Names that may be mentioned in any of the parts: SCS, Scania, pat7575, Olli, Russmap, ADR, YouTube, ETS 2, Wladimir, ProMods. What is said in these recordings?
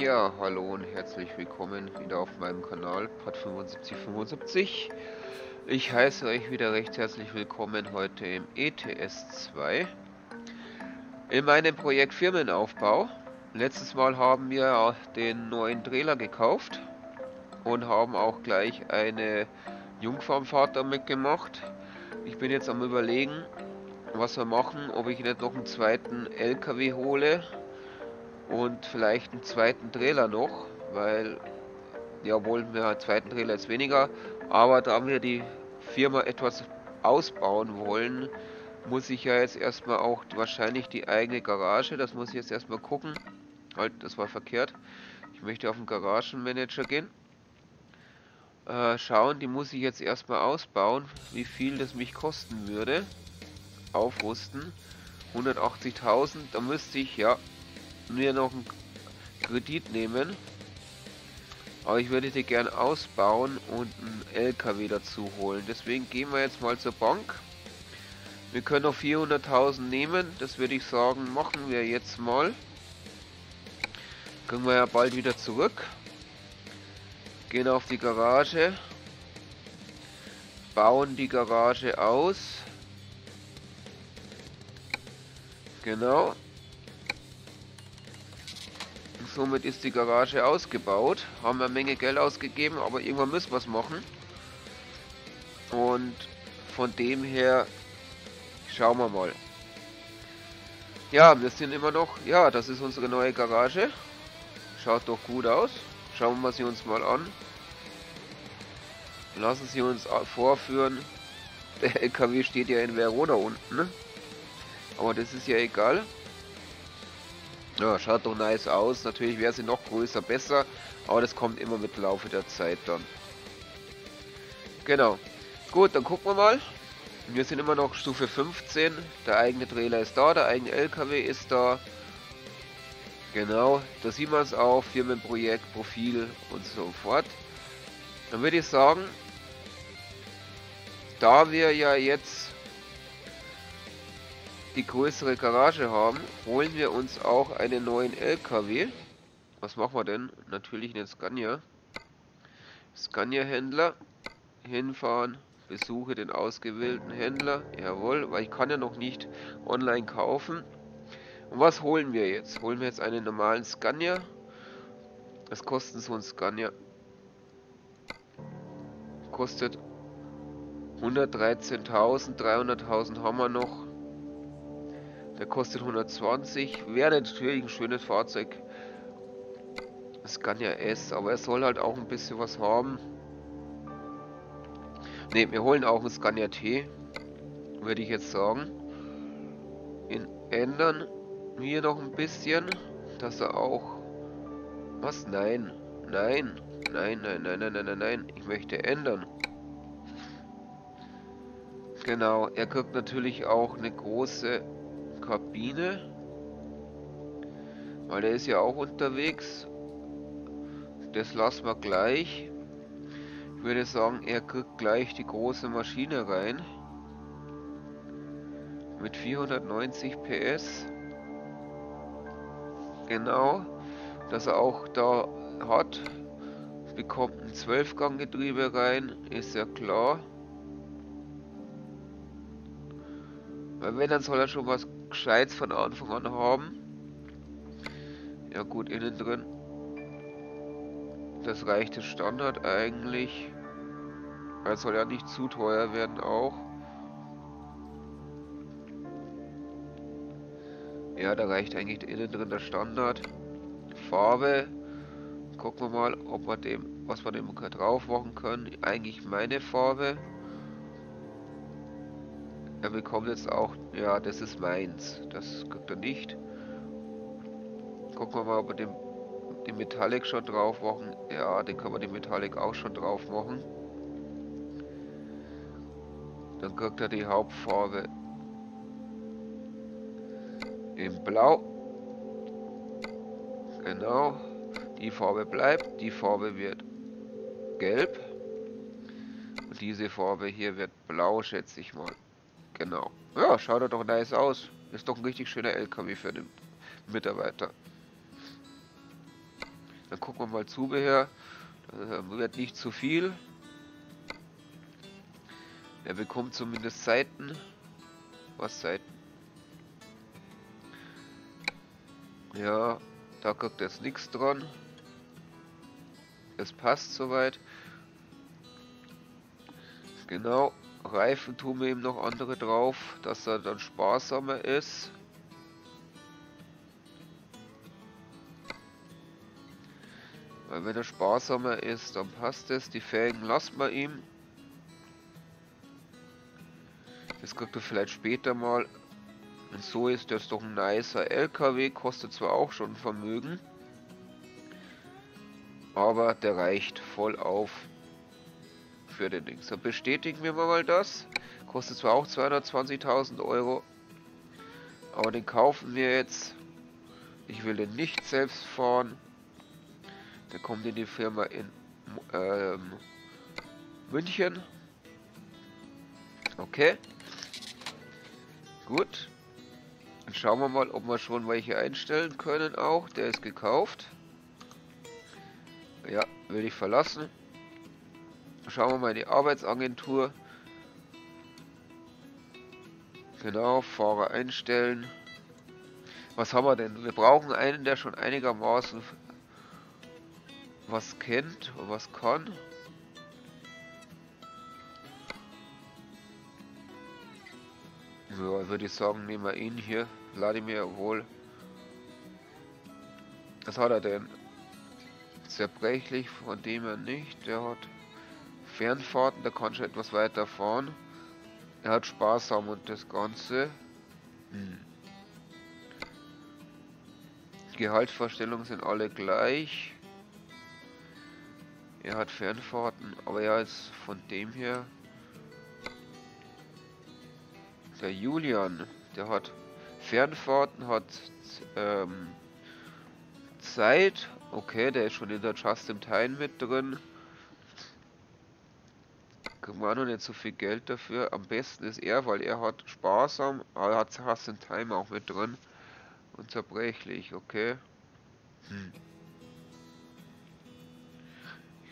Ja, hallo und herzlich willkommen wieder auf meinem Kanal Part 7575. Ich heiße euch wieder recht herzlich willkommen heute im ETS 2 in meinem Projekt Firmenaufbau. Letztes Mal haben wir den neuen Trailer gekauft und haben auch gleich eine Jungfernfahrt damit gemacht. Ich bin jetzt am Überlegen, was wir machen, ob ich nicht noch einen zweiten LKW hole. Und vielleicht einen zweiten Trailer noch, weil, ja, obwohl wir einen zweiten Trailer jetzt weniger, aber da wir die Firma etwas ausbauen wollen, muss ich ja jetzt erstmal auch wahrscheinlich die eigene Garage, das muss ich jetzt erstmal gucken. Halt, das war verkehrt. Ich möchte auf den Garagenmanager gehen. Schauen, die muss ich jetzt erstmal ausbauen, wie viel das mich kosten würde. Aufrüsten. 180.000, da müsste ich, ja, mir noch einen Kredit nehmen, aber ich würde die gern ausbauen und einen LKW dazu holen. Deswegen gehen wir jetzt mal zur Bank. Wir können noch 400.000 nehmen, das würde ich sagen, machen wir jetzt mal. Können wir ja bald wieder zurück. Gehen auf die Garage, bauen die Garage aus. Genau. Somit ist die Garage ausgebaut. Haben wir eine Menge Geld ausgegeben, aber irgendwann müssen wir es machen. Und von dem her schauen wir mal. Ja, wir sind immer noch... Ja, das ist unsere neue Garage. Schaut doch gut aus. Schauen wir sie uns mal an. Lassen Sie uns vorführen. Der LKW steht ja in Verona unten, ne? Aber das ist ja egal. Ja, schaut doch nice aus. Natürlich wäre sie noch größer, besser. Aber das kommt immer mit Laufe der Zeit dann. Genau. Gut, dann gucken wir mal. Wir sind immer noch Stufe 15. Der eigene Trailer ist da, der eigene LKW ist da. Genau, da sieht man es auch. Firmenprojekt, Profil und so fort. Dann würde ich sagen, da wir ja jetzt die größere Garage haben, holen wir uns auch einen neuen LKW. Was machen wir denn? Natürlich einen Scania. Scania-Händler. Hinfahren. Besuche den ausgewählten Händler. Jawohl, weil ich kann ja noch nicht online kaufen. Und was holen wir jetzt? Holen wir jetzt einen normalen Scania. Was kostet so ein Scania? Kostet 113.000. 300.000 haben wir noch. Der kostet 120, wäre natürlich ein schönes Fahrzeug. Scania S, aber er soll halt auch ein bisschen was haben. Ne, wir holen auch einen Scania T, würde ich jetzt sagen. Ihn ändern wir noch ein bisschen, dass er auch... Was? Nein, nein, nein, nein, nein, nein, nein, nein, nein. Ich möchte ändern. Genau, er kriegt natürlich auch eine große Kabine, weil der ist ja auch unterwegs. Das lassen wir gleich. Ich würde sagen, er kriegt gleich die große Maschine rein mit 490 PS. Genau, dass er auch da hat, bekommt ein 12-Gang-Getriebe rein, ist ja klar. Weil wenn, dann soll er schon was Gescheites von Anfang an haben. Ja gut, innen drin. Das reicht das Standard eigentlich. Er soll ja nicht zu teuer werden auch. Ja, da reicht eigentlich innen drin der Standard. Farbe. Gucken wir mal, ob wir dem, was wir dem drauf machen können. Eigentlich meine Farbe. Er bekommt jetzt auch, ja, das ist meins. Das kriegt er nicht. Gucken wir mal, ob wir den Metallic schon drauf machen. Ja, den können wir den Metallic auch schon drauf machen. Dann kriegt er die Hauptfarbe in Blau. Genau. Die Farbe bleibt. Die Farbe wird gelb. Und diese Farbe hier wird blau, schätze ich mal. Genau. Ja, schaut doch nice aus. Ist doch ein richtig schöner LKW für den Mitarbeiter. Dann gucken wir mal Zubehör. Wird nicht zu viel. Er bekommt zumindest Seiten. Was Seiten? Ja, da kommt jetzt nichts dran. Das passt soweit. Genau. Reifen tun wir ihm noch andere drauf, dass er dann sparsamer ist. Weil wenn er sparsamer ist, dann passt es. Die Felgen lassen wir ihm. Das kriegt er vielleicht später mal. Und so ist das doch ein nicer LKW. Kostet zwar auch schon Vermögen. Aber der reicht voll auf für den Dings. Dann bestätigen wir mal das. Kostet zwar auch 220.000 Euro. Aber den kaufen wir jetzt. Ich will den nicht selbst fahren. Der kommt in die Firma in München. Okay. Gut. Dann schauen wir mal, ob wir schon welche einstellen können auch. Der ist gekauft. Ja, will ich verlassen. Schauen wir mal in die Arbeitsagentur. Genau, Fahrer einstellen. Was haben wir denn? Wir brauchen einen, der schon einigermaßen was kennt und was kann. Ja, würde ich sagen, nehmen wir ihn hier. Wladimir, wohl. Was hat er denn? Zerbrechlich, von dem er nicht. Der hat Fernfahrten, der kann schon etwas weiter fahren. Er hat sparsam und das Ganze. Gehaltsvorstellungen sind alle gleich. Er hat Fernfahrten, aber ja, ist von dem her. Der Julian, der hat Fernfahrten, hat Zeit. Okay, der ist schon in der Just-in-Time mit drin. Kriegen wir noch nicht so viel Geld dafür. Am besten ist er, weil er hat sparsam, aber er hat Just-in-Time auch mit drin. Und zerbrechlich, okay.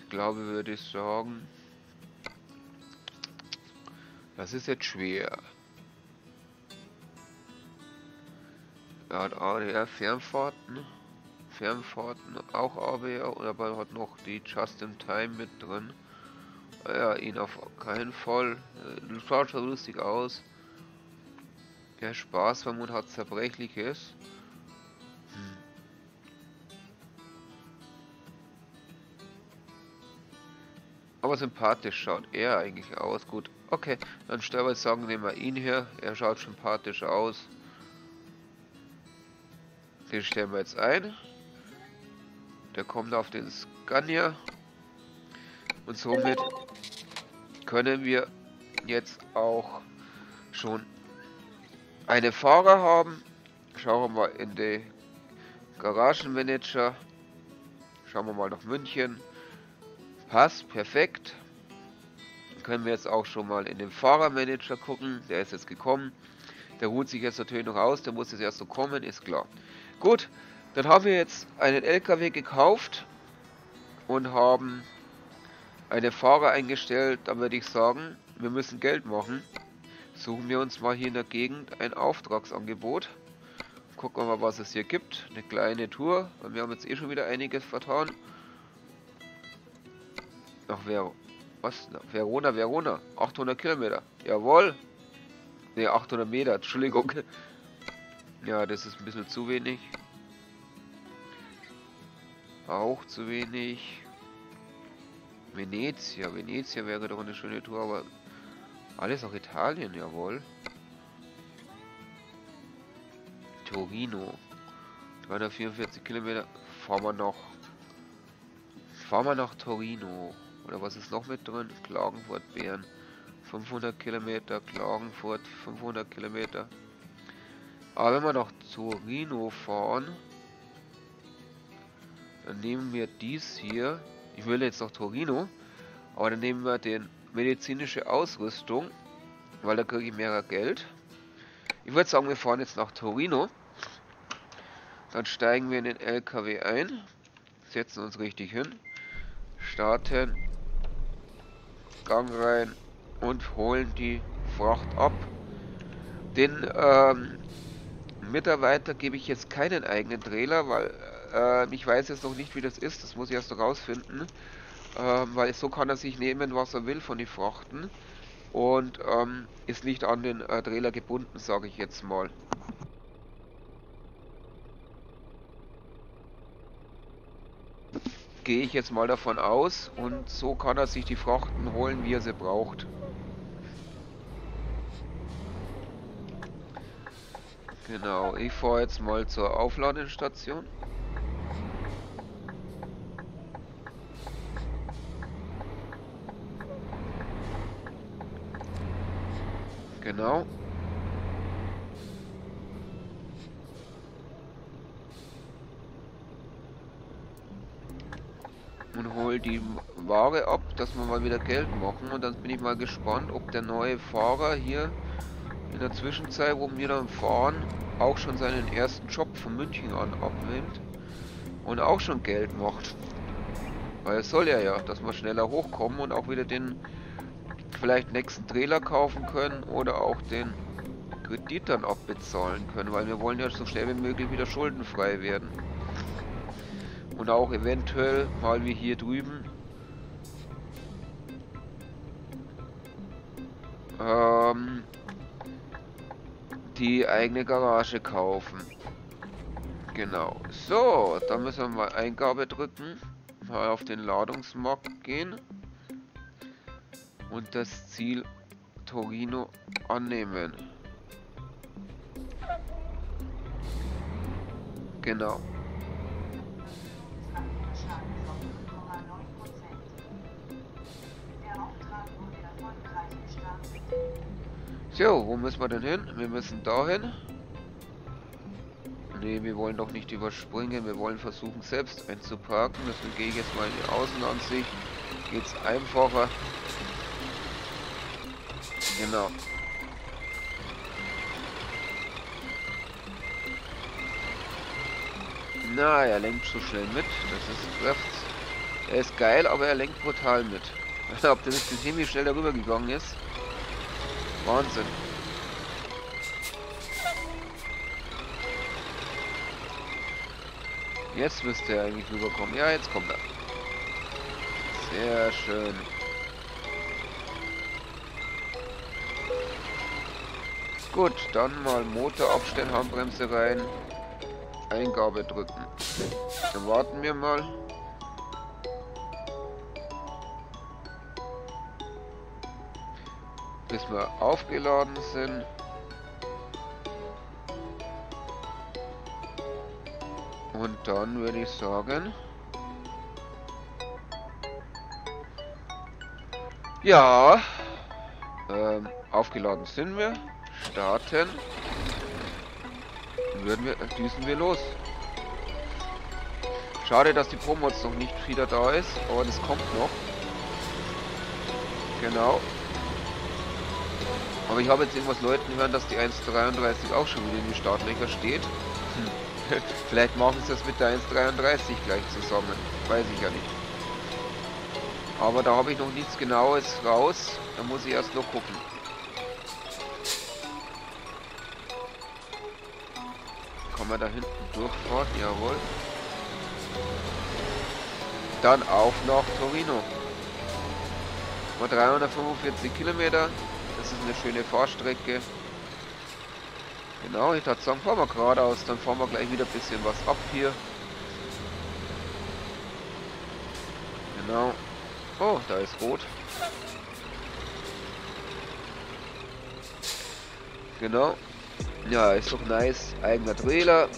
Ich glaube, würde ich sagen, das ist jetzt schwer. Er hat ADR Fernfahrten. Fernfahrten auch ABR, oder man hat noch die Just-in-Time mit drin. Ja, ihn auf keinen Fall. Schaut schon lustig aus. Der Spaß, wenn man hat Zerbrechliches. Aber sympathisch schaut er eigentlich aus. Gut, okay. Dann stellen wir sagen, nehmen wir ihn hier. Er schaut sympathisch aus. Den stellen wir jetzt ein. Der kommt auf den Scania. Und somit können wir jetzt auch schon einen Fahrer haben. Schauen wir mal in die Garagenmanager. Schauen wir mal nach München. Passt, perfekt. Dann können wir jetzt auch schon mal in den Fahrermanager gucken. Der ist jetzt gekommen. Der ruht sich jetzt natürlich noch aus. Der muss jetzt erst so kommen, ist klar. Gut, dann haben wir jetzt einen LKW gekauft und haben einen Fahrer eingestellt. Dann würde ich sagen, wir müssen Geld machen. Suchen wir uns mal hier in der Gegend ein Auftragsangebot. Gucken wir mal, was es hier gibt. Eine kleine Tour. Und wir haben jetzt eh schon wieder einiges vertan. Nach Verona, Verona. 800 Kilometer. Jawohl. Ne, 800 Meter. Entschuldigung. Ja, das ist ein bisschen zu wenig. Auch zu wenig. Venezia. Venezia wäre doch eine schöne Tour, aber alles auch Italien, jawohl. Torino. 344 Kilometer. Fahren wir nach Torino. Oder was ist noch mit drin? Klagenfurt, Bären. 500 Kilometer. Klagenfurt, 500 Kilometer. Aber wenn wir nach Torino fahren, dann nehmen wir dies hier. Ich will jetzt nach Torino. Aber dann nehmen wir den medizinische Ausrüstung. Weil da kriege ich mehr Geld. Ich würde sagen, wir fahren jetzt nach Torino. Dann steigen wir in den LKW ein. setzen uns richtig hin, starten, Gang rein und holen die Fracht ab. Den Mitarbeiter gebe ich jetzt keinen eigenen Trailer, weil ich weiß jetzt noch nicht, wie das ist. Das muss ich erst noch rausfinden, weil so kann er sich nehmen, was er will von den Frachten und ist nicht an den Trailer gebunden, sage ich jetzt mal. Gehe ich jetzt mal davon aus, und so kann er sich die Frachten holen, wie er sie braucht. Genau, ich fahre jetzt mal zur Aufladestation. Genau. Und hol die Ware ab, dass wir mal wieder Geld machen. Und dann bin ich mal gespannt, ob der neue Fahrer hier in der Zwischenzeit, wo wir dann fahren, auch schon seinen ersten Job von München an abnimmt und auch schon Geld macht. Weil es soll ja, dass wir schneller hochkommen und auch wieder den vielleicht nächsten Trailer kaufen können oder auch den Kredit dann abbezahlen können, weil wir wollen ja so schnell wie möglich wieder schuldenfrei werden. Und auch eventuell mal wie hier drüben die eigene Garage kaufen. Genau. So, da müssen wir mal Eingabe drücken, mal auf den Ladungsmarkt gehen und das Ziel Torino annehmen. Genau. So, wo müssen wir denn hin? Wir müssen dahin. Ne, wir wollen doch nicht überspringen. Wir wollen versuchen, selbst einzuparken. Deswegen gehe ich jetzt mal in die Außenansicht. Geht's einfacher. Genau. Na, er lenkt so schnell mit. Das ist, er ist geil, aber er lenkt brutal mit. Ich glaube, das ist ziemlich schnell darüber gegangen ist. Wahnsinn. Jetzt müsste er eigentlich rüberkommen. Ja, jetzt kommt er. Sehr schön. Gut, dann mal Motor aufstellen, Handbremse rein, Eingabe drücken. Dann warten wir mal. Bis wir aufgeladen sind. Und dann würde ich sagen, ja, aufgeladen sind wir. Starten. Düsen wir los. Schade, dass die ProMods noch nicht wieder da ist, aber das kommt noch. Genau. Aber ich habe jetzt irgendwas Leuten hören, dass die 1.33 auch schon wieder in den Startlöchern steht. Hm. Vielleicht machen sie das mit der 1.33 gleich zusammen. Weiß ich ja nicht. Aber da habe ich noch nichts Genaues raus. Da muss ich erst noch gucken. Kann man da hinten durchfahren? Jawohl. Dann auf nach Torino. Mal 345 Kilometer. Das ist eine schöne Fahrstrecke. Genau, ich würde sagen, fahren wir geradeaus, dann fahren wir gleich wieder ein bisschen was ab hier. Genau. Oh, da ist rot. Genau. Ja, ist doch nice. Eigener Trailer.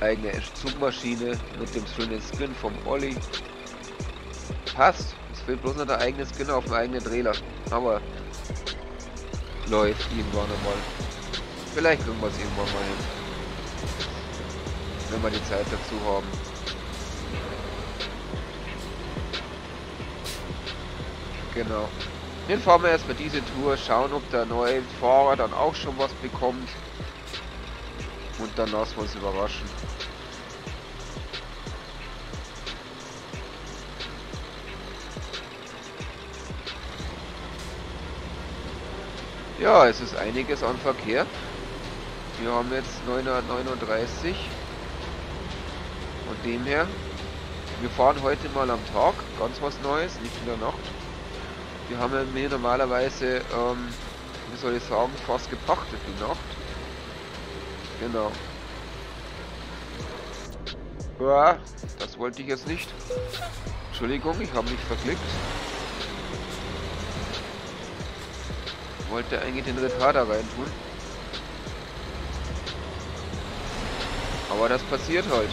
Eigene Zugmaschine mit dem schönen Skin vom Olli. Passt. Es fehlt bloß noch der eigene Skin auf dem eigenen Trailer. Aber läuft irgendwann nochmal. Vielleicht kriegen wir es irgendwann mal hin. Wenn wir die Zeit dazu haben. Genau. Dann fahren wir erstmal diese Tour, schauen, ob der neue Fahrer dann auch schon was bekommt. Und dann lassen wir uns überraschen. Ja, es ist einiges an Verkehr. Wir haben jetzt 939. Von dem her, wir fahren heute mal am Tag, ganz was Neues, nicht in der Nacht. Wir haben ja normalerweise, wie soll ich sagen, fast gepachtet die Nacht. Genau. Uah, das wollte ich jetzt nicht. Entschuldigung, ich habe mich verklickt. Ich wollte eigentlich den Retarder reintun. Aber das passiert halt.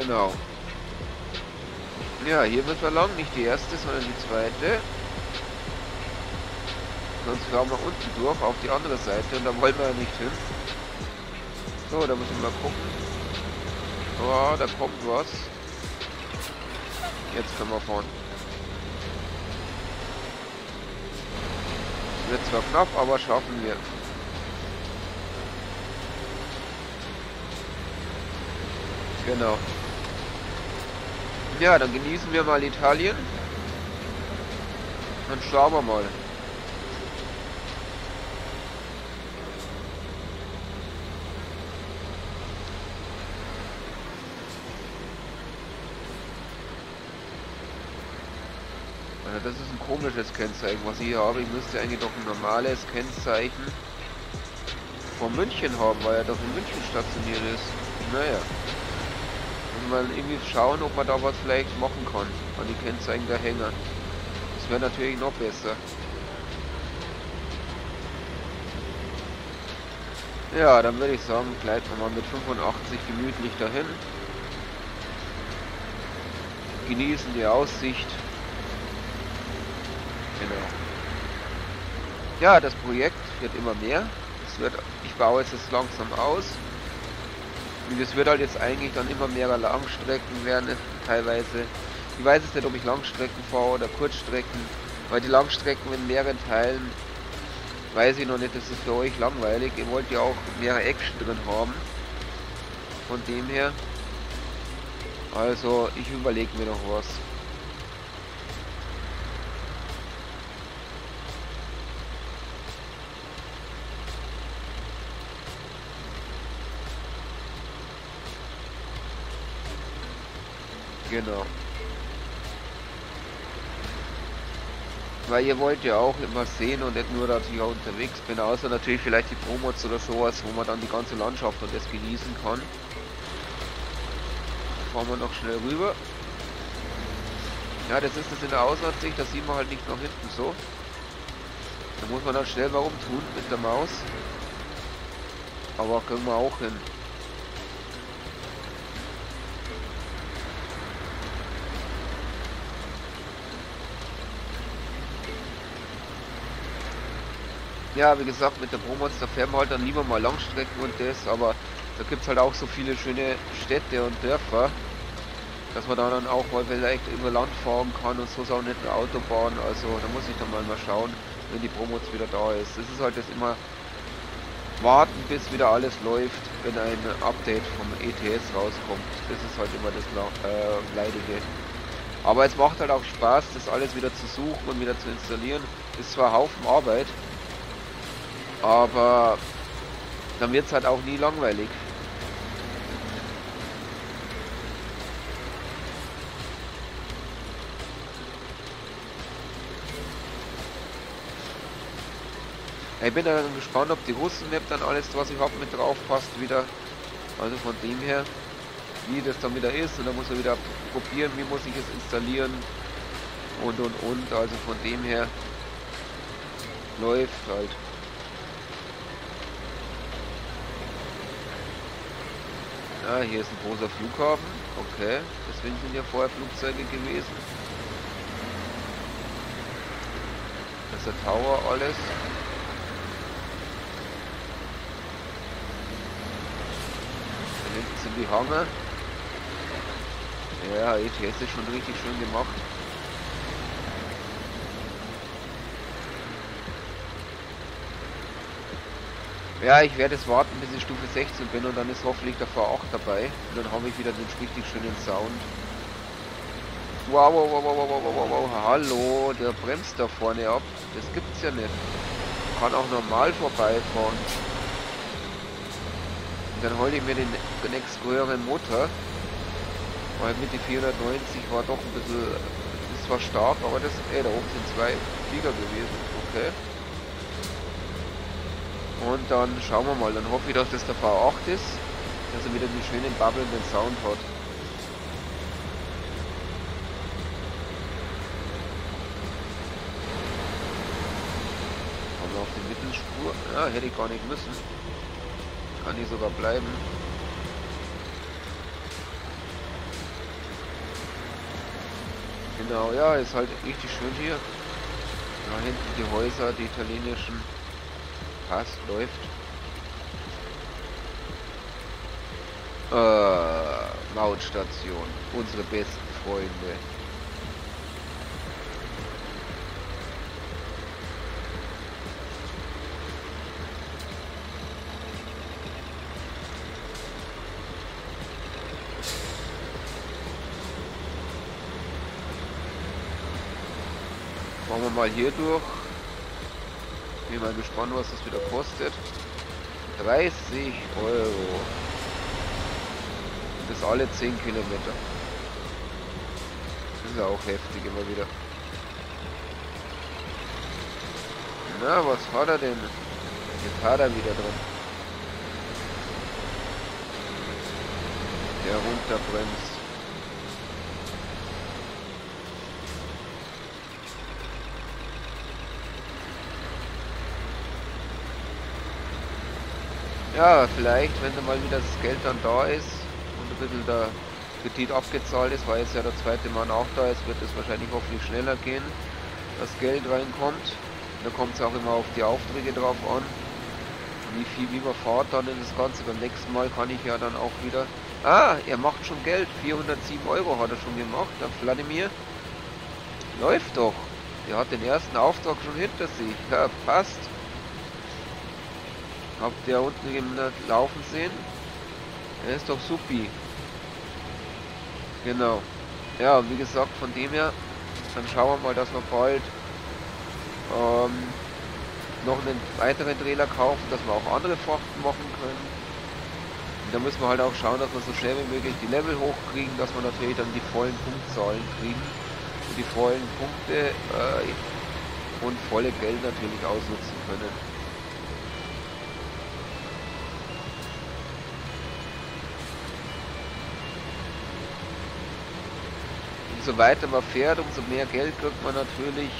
Genau. Ja, hier wird wir lang, nicht die erste, sondern die zweite. Sonst fahren wir unten durch auf die andere Seite und da wollen wir ja nicht hin. So, da müssen wir mal gucken. Oh, da kommt was. Jetzt können wir fahren. Es wird zwar knapp, aber schaffen wir. Genau. Ja, dann genießen wir mal Italien. Dann schauen wir mal. Also das ist ein komisches Kennzeichen, was ich hier habe. Ich müsste eigentlich doch ein normales Kennzeichen von München haben, weil er doch in München stationiert ist. Naja. Und mal irgendwie schauen, ob man da was vielleicht machen kann. An die Kennzeichen der Hänger. Das wäre natürlich noch besser. Ja, dann würde ich sagen, gleiten wir mal mit 85 gemütlich dahin. Genießen die Aussicht. Genau. Ja, das Projekt wird immer mehr. Ich baue es jetzt langsam aus. Und es wird halt jetzt eigentlich dann immer mehr Langstrecken werden. Teilweise. Ich weiß jetzt nicht, ob ich Langstrecken fahre oder Kurzstrecken. Weil die Langstrecken in mehreren Teilen, weiß ich noch nicht, das ist für euch langweilig. Ihr wollt ja auch mehrere Action drin haben. Von dem her. Also, ich überlege mir noch was. Genau. Weil ihr wollt ja auch immer sehen und nicht nur, dass ich auch unterwegs bin, außer natürlich vielleicht die ProMods oder sowas, wo man dann die ganze Landschaft und das genießen kann. Fahren wir noch schnell rüber. Ja, das ist das in der Auslandssicht, das sieht man halt nicht nach hinten so. Da muss man dann schnell mal rumtun mit der Maus. Aber können wir auch hin. Ja, wie gesagt, mit der ProMods, da fährt man halt dann lieber mal Langstrecken und das, aber da gibt es halt auch so viele schöne Städte und Dörfer, dass man da dann auch mal vielleicht über Land fahren kann und so ist auch nicht eine Autobahn, also da muss ich dann mal schauen, wenn die ProMods wieder da ist. Es ist halt das immer warten, bis wieder alles läuft, wenn ein Update vom ETS rauskommt. Das ist halt immer das Leidige. Aber es macht halt auch Spaß, das alles wieder zu suchen und wieder zu installieren. Ist zwar ein Haufen Arbeit, aber dann wird es halt auch nie langweilig. Ich bin dann gespannt, ob die Russen-Map dann alles, was ich habe, mit drauf passt wieder. Also von dem her, wie das dann wieder ist. Und dann muss man wieder probieren, wie muss ich es installieren. Und. Also von dem her läuft halt. Ah, hier ist ein großer Flughafen. Okay, deswegen sind ja vorher Flugzeuge gewesen. Das ist der Tower, alles. Da hinten sind die Hangar. Ja, ETS ist schon richtig schön gemacht. Ja, ich werde jetzt warten, bis ich Stufe 16 bin und dann ist hoffentlich der V8 dabei. Und dann habe ich wieder den richtig schönen Sound. Wow, wow, wow, wow, wow, wow, wow, hallo, der bremst da vorne ab. Das gibt's ja nicht. Kann auch normal vorbeifahren. Und dann hole ich mir den nächsten höheren Motor. Weil mit die 490 war doch ein bisschen... Das war stark, aber das... da oben sind zwei Flieger gewesen. Okay. Und dann schauen wir mal, dann hoffe ich, dass das der V8 ist, dass er wieder den schönen babbelnden Sound hat. Kommen wir auf die Mittelspur. Ja, hätte ich gar nicht müssen. Kann ich sogar bleiben. Genau, ja, ist halt richtig schön hier. Da hinten die Häuser, die italienischen. Passt, läuft. Mautstation. Unsere besten Freunde. Machen wir mal hier durch. Ich bin mal gespannt, was das wieder kostet. 30 €. Das ist alle 10 Kilometer. Das ist ja auch heftig immer wieder. Na, was hat er denn? Jetzt hat er wieder drin. Der runterbremst. Ja, vielleicht, wenn dann mal wieder das Geld dann da ist und ein bisschen der Kredit abgezahlt ist, weil jetzt ja der zweite Mann auch da ist, wird es wahrscheinlich hoffentlich schneller gehen, dass Geld reinkommt. Da kommt es auch immer auf die Aufträge drauf an, wie viel überfahrt dann in das Ganze. Beim nächsten Mal kann ich ja dann auch wieder... Ah, er macht schon Geld, 407 € hat er schon gemacht, der Wladimir. Läuft doch, der hat den ersten Auftrag schon hinter sich, ja, passt. Habt ihr unten im Laufen sehen? Er ist doch supi. Genau. Ja, wie gesagt, von dem her, dann schauen wir mal, dass wir bald noch einen weiteren Trailer kaufen, dass wir auch andere Frachten machen können. Und da müssen wir halt auch schauen, dass wir so schnell wie möglich die Level hochkriegen, dass wir natürlich dann die vollen Punktzahlen kriegen. Und die vollen Punkte und volle Geld natürlich ausnutzen können. Umso weiter man fährt, umso mehr Geld kriegt man natürlich.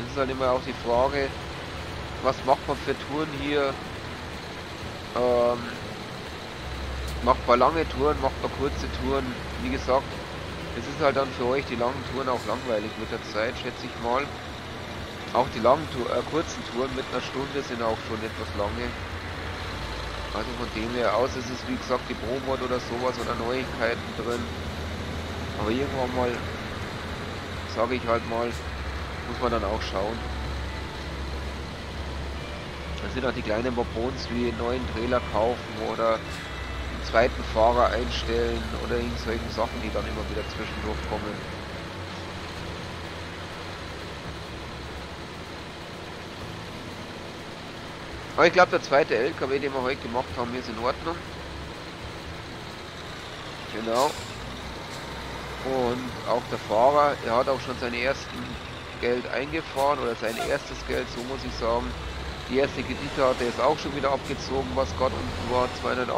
Das ist halt immer auch die Frage, was macht man für Touren hier? Macht man lange Touren, macht man kurze Touren? Wie gesagt, es ist halt dann für euch die langen Touren auch langweilig mit der Zeit, schätze ich mal. Auch die langen kurzen Touren mit einer Stunde sind auch schon etwas lange. Also von dem her aus ist es, wie gesagt, die ProMod oder sowas oder Neuigkeiten drin. Aber irgendwann mal, sage ich halt mal, muss man dann auch schauen. Das sind auch die kleinen Babons wie einen neuen Trailer kaufen oder einen zweiten Fahrer einstellen oder irgendwelche Sachen, die dann immer wieder zwischendurch kommen. Aber ich glaube, der zweite LKW, den wir heute gemacht haben, ist in Ordnung. Genau. Und auch der Fahrer, er hat auch schon sein erstes Geld eingefahren, oder sein erstes Geld, so muss ich sagen. Die erste Kredite hat er jetzt auch schon wieder abgezogen, was gerade unten war, 2.888 €,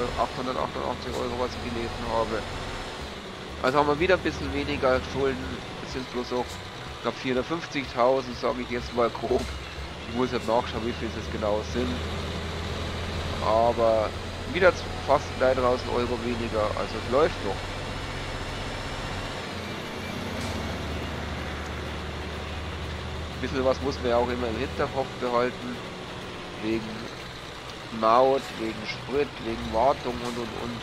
was ich gelesen habe. Also haben wir wieder ein bisschen weniger Schulden, es sind bloß auch, glaube 450.000, sage ich jetzt mal grob. Ich muss jetzt nachschauen, wie viel es genau sind. Aber... wieder fast 3.000 € weniger, also es läuft noch. Ein bisschen was muss man ja auch immer im Hinterkopf behalten, wegen Maut, wegen Sprit, wegen Wartung und.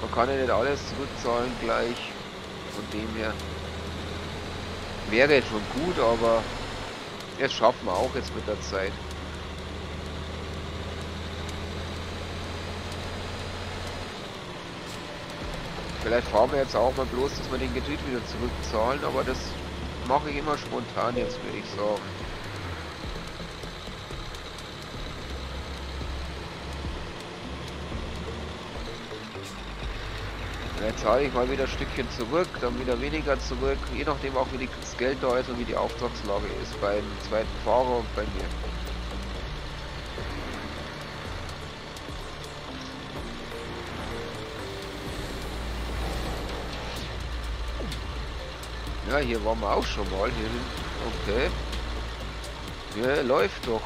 Man kann ja nicht alles zurückzahlen gleich, von dem her. wäre jetzt schon gut, aber das schaffen wir auch jetzt mit der Zeit. Vielleicht fahren wir jetzt auch mal bloß, dass wir den Kredit wieder zurückzahlen, aber das mache ich immer spontan jetzt, würde ich sagen. Dann zahle ich mal wieder ein Stückchen zurück, dann wieder weniger zurück, je nachdem auch wie das Geld da ist und wie die Auftragslage ist beim zweiten Fahrer und bei mir. Ja, hier waren wir auch schon mal. Okay. Ja, läuft doch.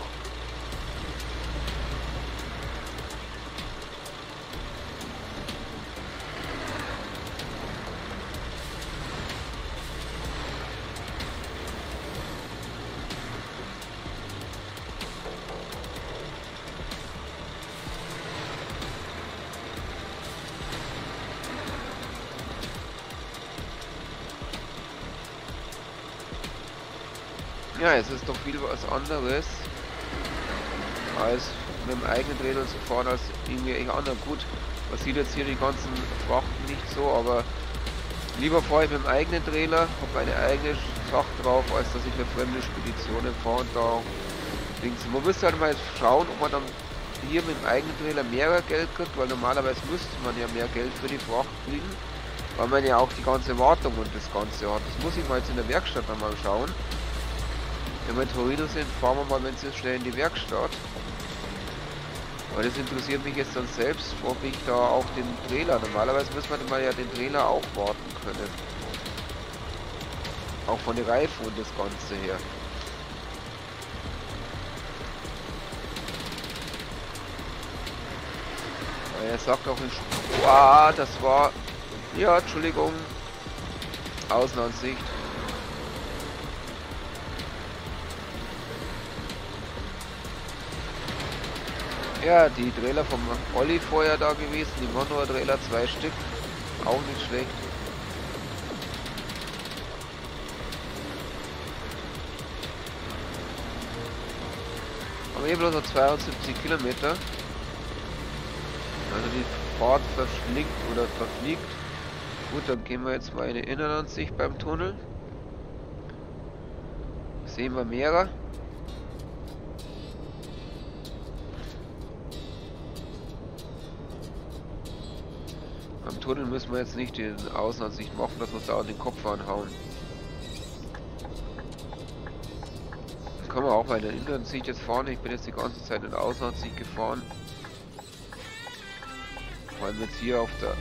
Ja, es ist doch viel was anderes, als mit dem eigenen Rädel zu fahren, als irgendwie anderen. Gut, man sieht jetzt hier die ganzen Frachten nicht so, aber lieber fahre ich mit dem eigenen Trailer, habe meine eigene Schacht drauf, als dass ich eine fremde Speditionen fahre und da Dings. Man müsste halt mal schauen, ob man dann hier mit dem eigenen Trailer mehr Geld kriegt, weil normalerweise müsste man ja mehr Geld für die Fracht kriegen, weil man ja auch die ganze Wartung und das Ganze hat. Das muss ich mal jetzt in der Werkstatt nochmal schauen. Wenn wir in Torino sind, fahren wir mal, wenn es jetzt schnell in die Werkstatt. Weil das interessiert mich jetzt dann selbst, ob ich da auch den Trailer, normalerweise müssen wir mal ja den Trailer auch warten können. Auch von den Reifen und das Ganze her. Aber er sagt auch in das war... Ja, Entschuldigung. Außenansicht. Ja, die Trailer vom Olli vorher da gewesen, die Mono-Trailer, 2 Stück, auch nicht schlecht. Aber hier bloß noch 72 Kilometer. Also die Fahrt verschlingt oder verfliegt. Gut, dann gehen wir jetzt mal in die Innenansicht beim Tunnel. Sehen wir mehrere. Am Tunnel müssen wir jetzt nicht den Außenansicht machen, dass wir uns da an den Kopf anhauen. Dann können wir auch bei der Innenansicht jetzt fahren. Ich bin jetzt die ganze Zeit in der Außenansicht gefahren. Vor allem jetzt hier auf der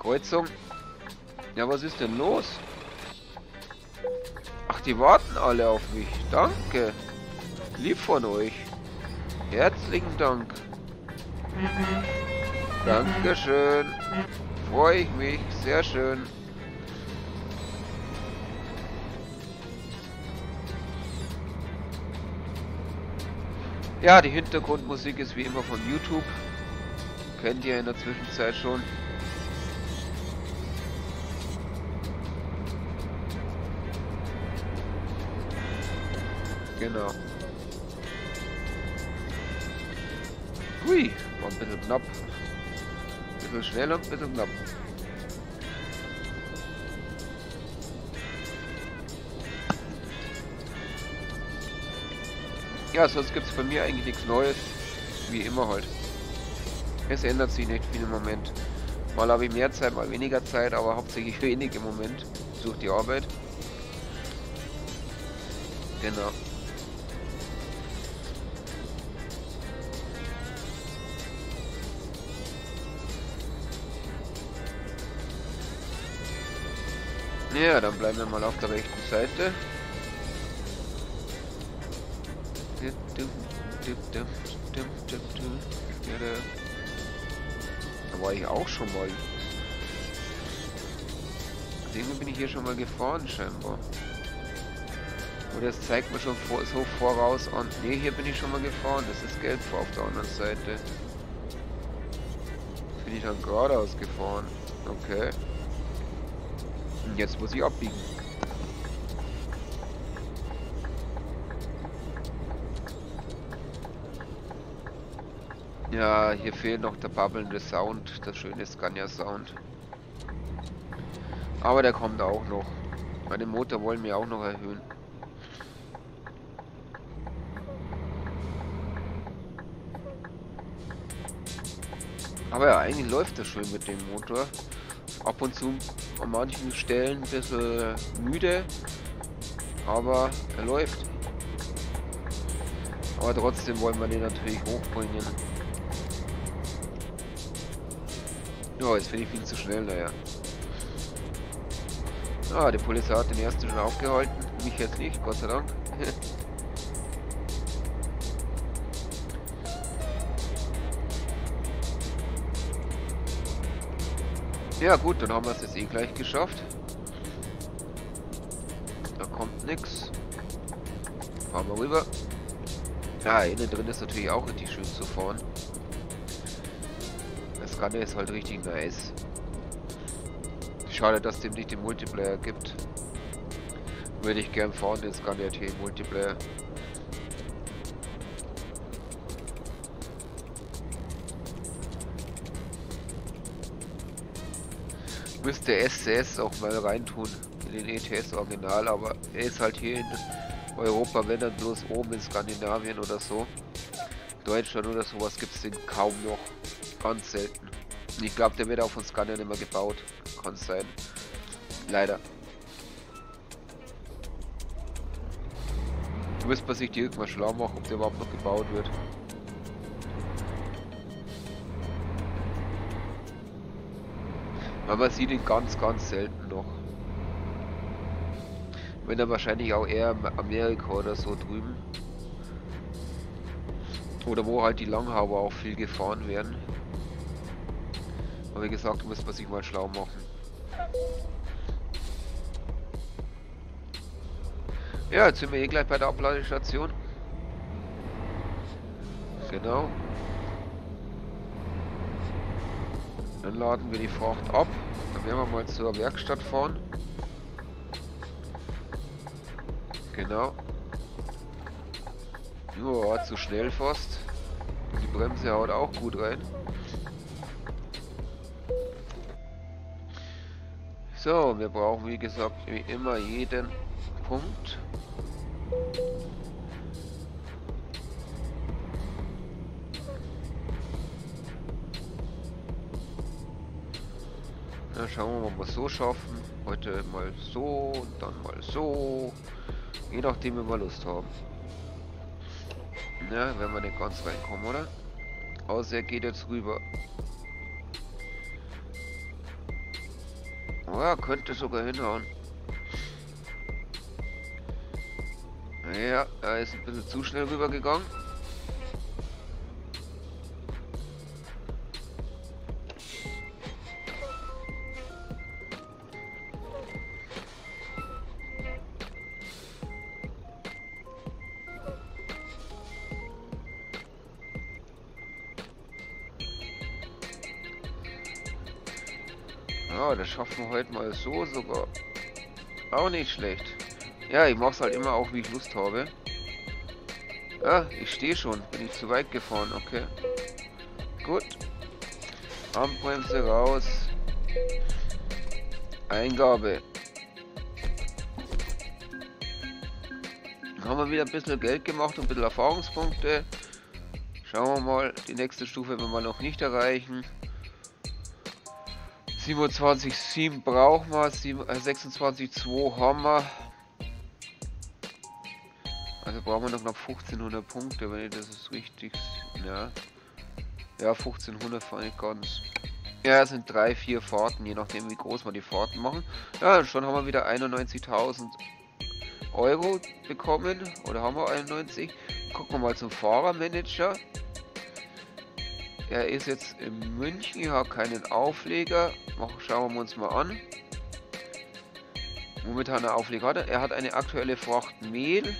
Kreuzung. Ja, was ist denn los? Ach, die warten alle auf mich. Danke. Lieb von euch. Herzlichen Dank. Dankeschön. Freue ich mich. Sehr schön. Ja, die Hintergrundmusik ist wie immer von YouTube. Kennt ihr in der Zwischenzeit schon. Genau. Hui, war ein bisschen knapp. Ein bisschen schnell und ein bisschen knapp. Ja, sonst gibt es bei mir eigentlich nichts Neues. Wie immer halt. Es ändert sich nicht viel im Moment. Mal habe ich mehr Zeit, mal weniger Zeit, aber hauptsächlich wenig im Moment. Sucht die Arbeit. Genau. Ja, dann bleiben wir mal auf der rechten Seite. Da war ich auch schon mal. Deswegen bin ich hier schon mal gefahren scheinbar. Oder es zeigt mir schon so voraus an. Ne, hier bin ich schon mal gefahren. Das ist gelb auf der anderen Seite. Bin ich dann geradeaus gefahren. Okay. Und jetzt muss ich abbiegen. Ja, hier fehlt noch der babbelnde Sound, der schöne Scania-Sound. Aber der kommt auch noch. Meine Motor wollen wir auch noch erhöhen. Aber ja, eigentlich läuft das schön mit dem Motor. Ab und zu an manchen Stellen ein bisschen müde, aber er läuft. Aber trotzdem wollen wir den natürlich hochbringen. Ja, jetzt bin ich viel zu schnell, naja. Ah, die Polizei hat den ersten schon aufgehalten. Mich jetzt nicht, Gott sei Dank. Ja gut, dann haben wir es jetzt eh gleich geschafft. Da kommt nichts. Fahren wir rüber. Ja, innen drin ist natürlich auch richtig schön zu fahren. Das Ganze ist halt richtig nice. Schade, dass dem nicht den Multiplayer gibt. Würde ich gern fahren, den Scania T Multiplayer. Müsste SCS auch mal reintun in den ETS Original, aber er ist halt hier in Europa, wenn dann bloß oben in Skandinavien oder so. Deutschland oder sowas gibt es den kaum noch. Ganz selten. Ich glaube, der wird auch von Scania nicht mehr gebaut. Kann sein. Leider. Müsste man sich die irgendwann schlau machen, ob der überhaupt noch gebaut wird. Aber man sieht ihn ganz, ganz selten noch. Wenn er wahrscheinlich auch eher in Amerika oder so drüben. Oder wo halt die Langhauber auch viel gefahren werden. Aber wie gesagt, muss man sich mal schlau machen. Ja, jetzt sind wir hier gleich bei der Abladestation. Genau. Dann laden wir die Fracht ab. Dann werden wir mal zur Werkstatt fahren. Genau. Ja, zu schnell fast. Die Bremse haut auch gut rein. So, wir brauchen wie gesagt wie immer jeden Punkt. Na, schauen wir mal, ob wir es so schaffen. Heute mal so und dann mal so. Je nachdem, wenn wir Lust haben. Na, wenn wir nicht ganz reinkommen, oder? Außer er geht jetzt rüber. Ja, könnte sogar hinhauen. Ja, er ist ein bisschen zu schnell rübergegangen. Ja, das schaffen wir heute mal so sogar. Auch nicht schlecht. Ja, ich mach's halt immer auch, wie ich Lust habe. Ja, ich stehe schon. Bin ich zu weit gefahren, okay. Gut. Handbremse raus. Eingabe. Dann haben wir wieder ein bisschen Geld gemacht und ein bisschen Erfahrungspunkte. Schauen wir mal. Die nächste Stufe werden wir noch nicht erreichen. 27,7 brauchen wir, 26,2 haben wir. Also brauchen wir noch 1500 Punkte, wenn ich das ist richtig. Ja, ja 1500 fand ich ganz. Ja, es sind 3-4 Fahrten, je nachdem wie groß wir die Fahrten machen. Ja, schon haben wir wieder 91.000 € bekommen. Oder haben wir 91? Gucken wir mal zum Fahrermanager. Er ist jetzt in München, ich habe keinen Aufleger. Schauen wir uns mal an. Momentan einen Aufleger hat er. Er hat eine aktuelle Fracht Mehl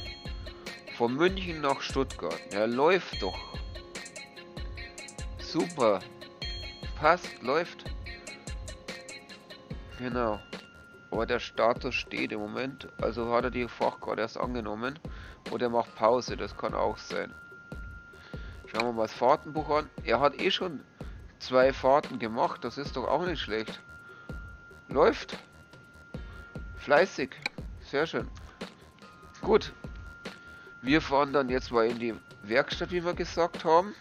von München nach Stuttgart. Er läuft doch. Super. Passt, läuft. Genau. Aber der Status steht im Moment, also hat er die Fahrt gerade erst angenommen. Oder er macht Pause, das kann auch sein. Schauen wir mal das Fahrtenbuch an. Er hat eh schon 2 Fahrten gemacht, das ist doch auch nicht schlecht. Läuft. Fleißig. Sehr schön. Gut. Wir fahren dann jetzt mal in die Werkstatt, wie wir gesagt haben.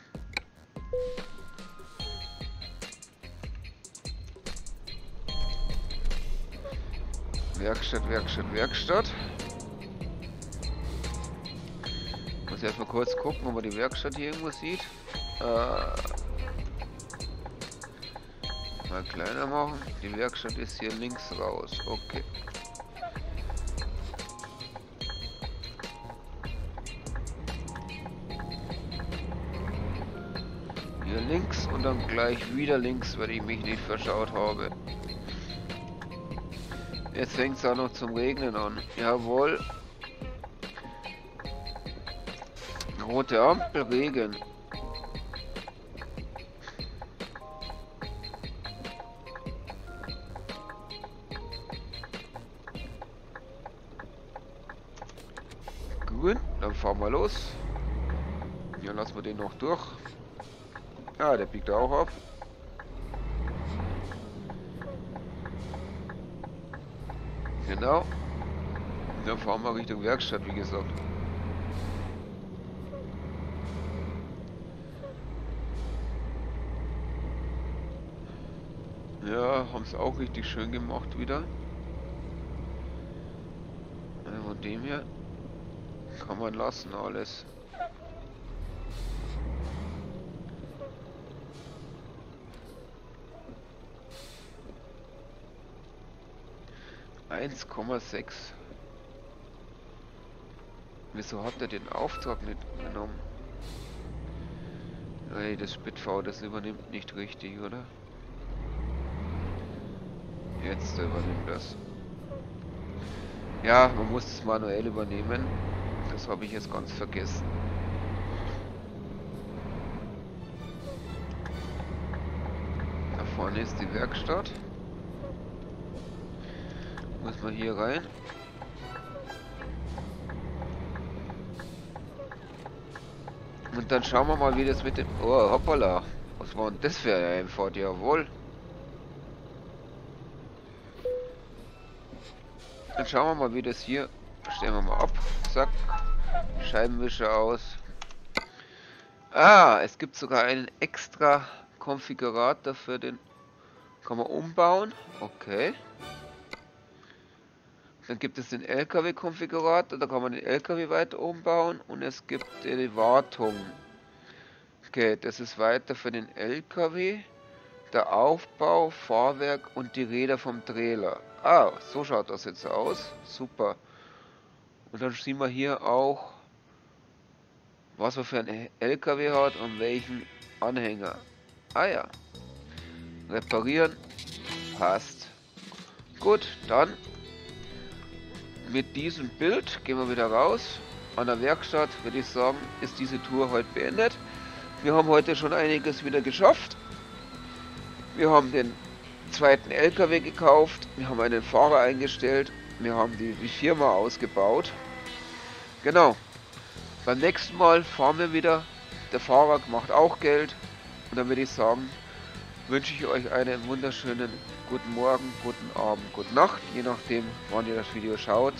Werkstatt. Ich muss erstmal kurz gucken, ob man die Werkstatt hier irgendwo sieht. Mal kleiner machen. Die Werkstatt ist hier links raus. Okay. Hier links und dann gleich wieder links, weil ich mich nicht verschaut habe. Jetzt fängt es auch noch zum Regnen an. Jawohl. Rote Ampel, Regen. Grün, dann fahren wir los. Ja, lassen wir den noch durch. Ja, der biegt auch ab. Genau. Dann fahren wir Richtung Werkstatt, wie gesagt. Ja, haben es auch richtig schön gemacht wieder. Von dem her kann man lassen alles. ,6. Wieso hat er den Auftrag nicht genommen? Ey, das Spitfau, das übernimmt nicht richtig, oder? Jetzt übernimmt das. Ja, man muss es manuell übernehmen. Das habe ich jetzt ganz vergessen. Da vorne ist die Werkstatt. Muss man hier rein. Und dann schauen wir mal, wie das mit dem... Oh, hoppala. Was war denn das für eine Einfahrt? Jawohl. Dann schauen wir mal, wie das hier... Stellen wir mal ab. Zack. Scheibenwischer aus. Ah, es gibt sogar einen extra Konfigurator für den... Kann man umbauen. Okay. Dann gibt es den LKW-Konfigurator, da kann man den LKW weiter umbauen und es gibt die Wartung. Okay, das ist weiter für den LKW, der Aufbau, Fahrwerk und die Räder vom Trailer. Ah, so schaut das jetzt aus. Super. Und dann sehen wir hier auch, was man für einen LKW hat und welchen Anhänger. Ah ja. Reparieren. Passt. Gut, dann... Mit diesem Bild gehen wir wieder raus. An der Werkstatt würde ich sagen, ist diese Tour heute beendet. Wir haben heute schon einiges wieder geschafft. Wir haben den zweiten LKW gekauft. Wir haben einen Fahrer eingestellt. Wir haben die Firma ausgebaut. Genau. Beim nächsten Mal fahren wir wieder. Der Fahrer macht auch Geld. Und dann würde ich sagen, wünsche ich euch einen wunderschönen guten Morgen, guten Abend, gute Nacht, je nachdem, wann ihr das Video schaut.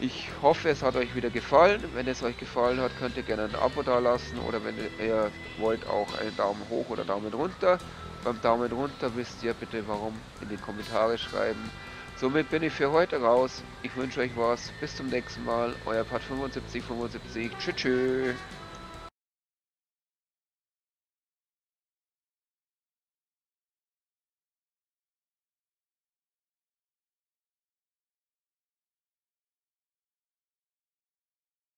Ich hoffe, es hat euch wieder gefallen. Wenn es euch gefallen hat, könnt ihr gerne ein Abo da lassen oder wenn ihr wollt, auch einen Daumen hoch oder Daumen runter. Beim Daumen runter wisst ihr bitte warum, in die Kommentare schreiben. Somit bin ich für heute raus. Ich wünsche euch was. Bis zum nächsten Mal. Euer Pat7575. Tschüss.